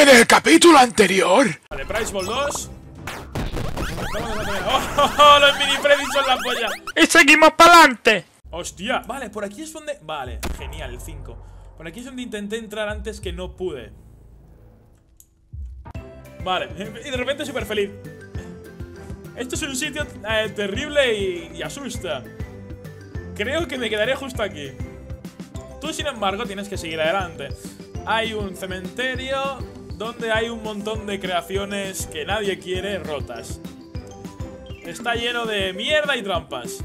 En el capítulo anterior. Vale, Priceball 2. ¡Oh! Los mini Freddy son la polla. Y seguimos para adelante. Hostia. Vale, por aquí es donde... Vale, genial, el 5. Por aquí es donde intenté entrar antes que no pude. Vale, y de repente súper feliz. Esto es un sitio terrible y asusta. Creo que me quedaré justo aquí. Tú, sin embargo, tienes que seguir adelante. Hay un cementerio donde hay un montón de creaciones que nadie quiere rotas. Está lleno de mierda y trampas.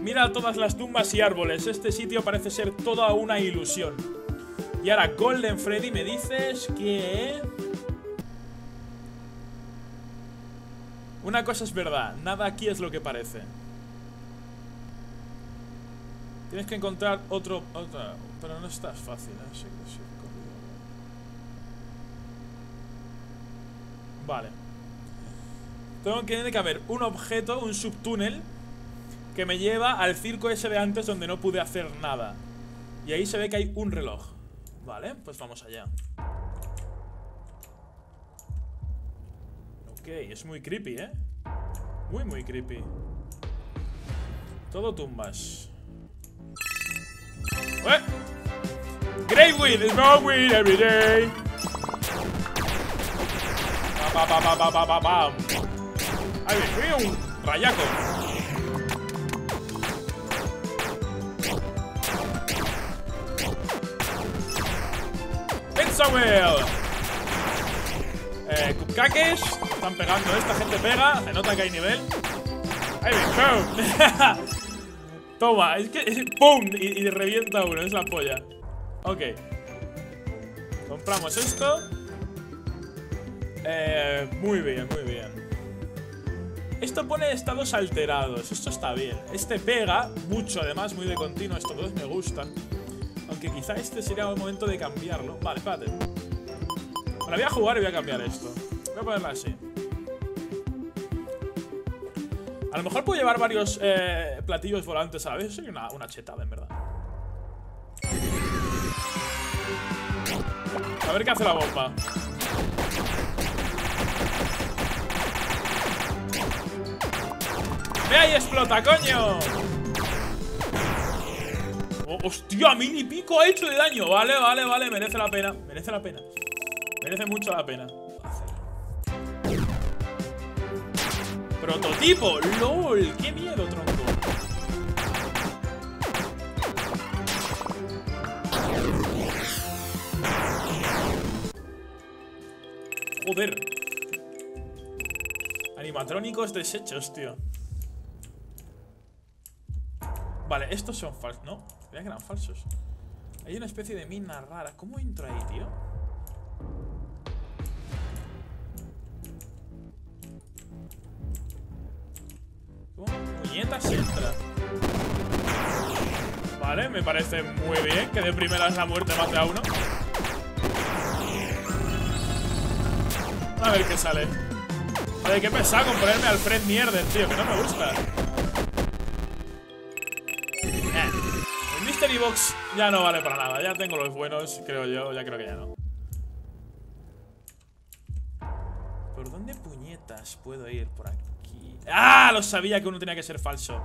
Mira todas las tumbas y árboles. Este sitio parece ser toda una ilusión. Y ahora Golden Freddy me dices que... Una cosa es verdad, nada aquí es lo que parece. Tienes que encontrar otro pero no estás fácil, ¿eh? Sí. Vale. Tiene que haber un objeto, un subtúnel que me lleva al circo ese de antes donde no pude hacer nada. Y ahí se ve que hay un reloj. Vale, pues vamos allá. Ok, es muy creepy, ¿eh? Muy, muy creepy. Todo tumbas. ¡Eh! Great weed is no weed every day. Ay, me fui un rayaco. Pinsawheel. Cupcakes. Están pegando, esta gente pega. Se nota que hay nivel. Ay, me boom. Toma, es que... ¡Pum! Y revienta uno, es la polla. Ok. Compramos esto. Muy bien, muy bien. Esto pone estados alterados. Esto está bien. Este pega mucho, además, muy de continuo. Estos dos me gustan. Aunque quizá este sería el momento de cambiarlo. Vale, espérate. Ahora voy a jugar y voy a cambiar esto. Voy a ponerla así. A lo mejor puedo llevar varios platillos volantes a la vez. Soy una chetada, en verdad. A ver qué hace la bomba. ¡Ve ahí, explota, coño! Oh, ¡hostia! Mini pico ha hecho de daño. Vale, vale, vale. Merece la pena. Merece la pena. Merece mucho la pena. Prototipo, lol, qué miedo, tronco. Joder. Animatrónicos desechos, tío. Vale, estos son falsos, ¿no? Creía que eran falsos. Hay una especie de mina rara. ¿Cómo entro ahí, tío? Muñetas extra. Vale, me parece muy bien que de primeras la muerte mate a uno. A ver qué sale. Oye, qué pesado con ponerme al Fred Mierder, tío, que no me gusta. El Mystery Box ya no vale para nada. Ya tengo los buenos, creo yo. Ya creo que ya no. ¿Por dónde puñetas puedo ir? Por aquí. ¡Ah! Lo sabía que uno tenía que ser falso.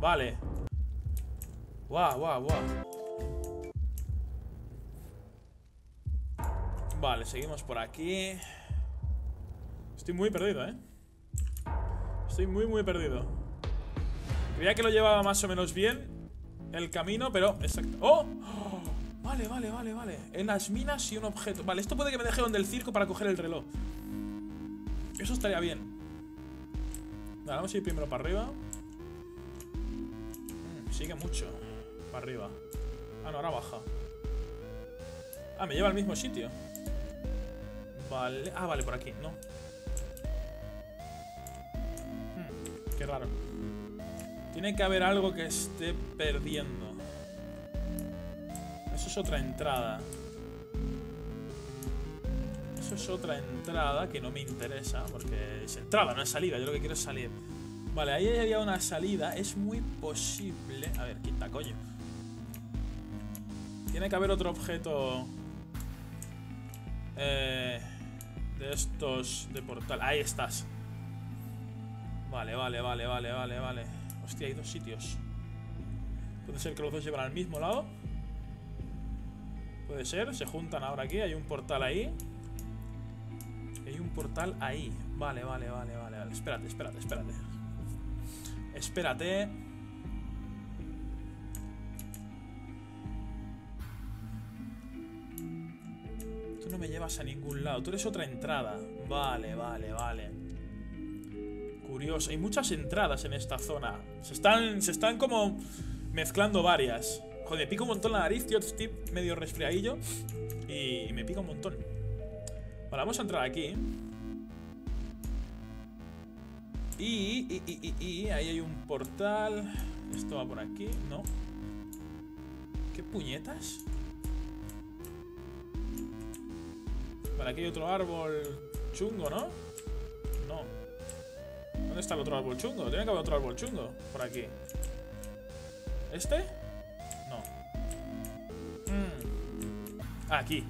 Vale. Guau, guau, guau. Vale, seguimos por aquí. Estoy muy perdido, ¿eh? Estoy muy, muy perdido. Creía que lo llevaba más o menos bien el camino, pero... Exacto. ¡Oh! Vale, vale, vale, vale. En las minas y un objeto. Vale, esto puede que me deje donde el circo para coger el reloj. Eso estaría bien. Vale, vamos a ir primero para arriba. Sigue mucho. Para arriba. Ah, no, ahora baja. Ah, me lleva al mismo sitio. Vale. Ah, vale, por aquí, no. Qué raro. Tiene que haber algo que esté perdiendo. Eso es otra entrada. Eso es otra entrada que no me interesa, porque es entrada, no es salida. Yo lo que quiero es salir. Vale, ahí había una salida. Es muy posible... A ver, quita, coño. Tiene que haber otro objeto de estos de portal. Ahí estás. Vale. Hostia, hay dos sitios. Puede ser que los dos llevan al mismo lado. Puede ser, se juntan ahora aquí. Hay un portal ahí. Hay un portal ahí. Vale. Espérate. Tú no me llevas a ningún lado. Tú eres otra entrada. Vale. Curioso. Hay muchas entradas en esta zona. Se están como mezclando varias. Joder, me pica un montón la nariz, tío. Estoy medio resfriadillo y me pica un montón. Vale, vamos a entrar aquí. Y ahí hay un portal. Esto va por aquí, ¿no? ¿Qué puñetas? Vale, aquí hay otro árbol chungo, ¿no? No. ¿Dónde está el otro árbol chungo? Tiene que haber otro árbol chungo por aquí. ¿Este? No. Aquí.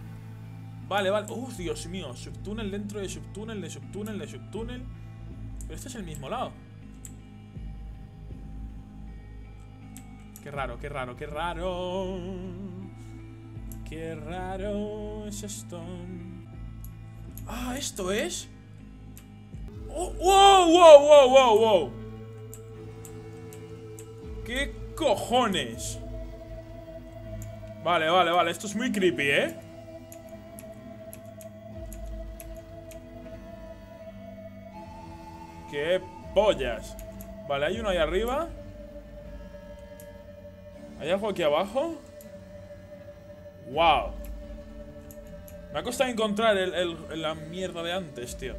Vale. ¡Oh, Dios mío! Subtúnel dentro de subtúnel, de subtúnel, de subtúnel. Pero este es el mismo lado. Qué raro. Qué raro es esto. Ah, ¿esto es? ¡Oh! ¡Wow! ¡Qué cojones! Vale. Esto es muy creepy, ¿eh? ¡Qué pollas! Vale, hay uno ahí arriba. ¿Hay algo aquí abajo? ¡Wow! Me ha costado encontrar la mierda de antes, tío.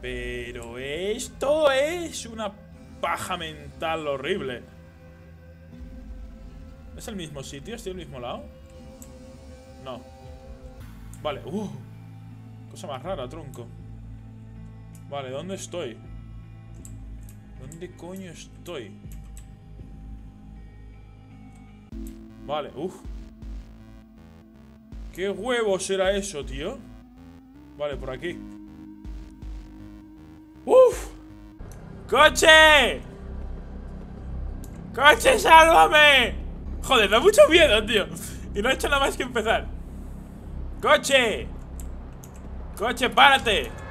Pero esto es una paja mental horrible. ¿Es el mismo sitio? ¿Estoy al mismo lado? No. Vale, cosa más rara, tronco. Vale, ¿dónde estoy? ¿Dónde coño estoy? Vale, ¿qué huevos era eso, tío? Vale, por aquí. ¡Coche! ¡Coche, sálvame! Joder, da mucho miedo, tío. Y no he hecho nada más que empezar. ¡Coche! ¡Coche, párate!